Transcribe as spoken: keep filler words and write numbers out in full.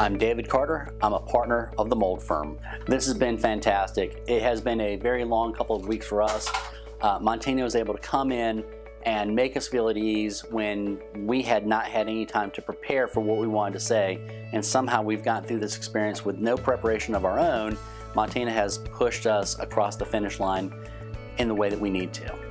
I'm David Carter. I'm a partner of The Mold Firm. This has been fantastic. It has been a very long couple of weeks for us. Uh, Montina was able to come in and make us feel at ease when we had not had any time to prepare for what we wanted to say. And somehow we've gotten through this experience with no preparation of our own. Montina has pushed us across the finish line in the way that we need to.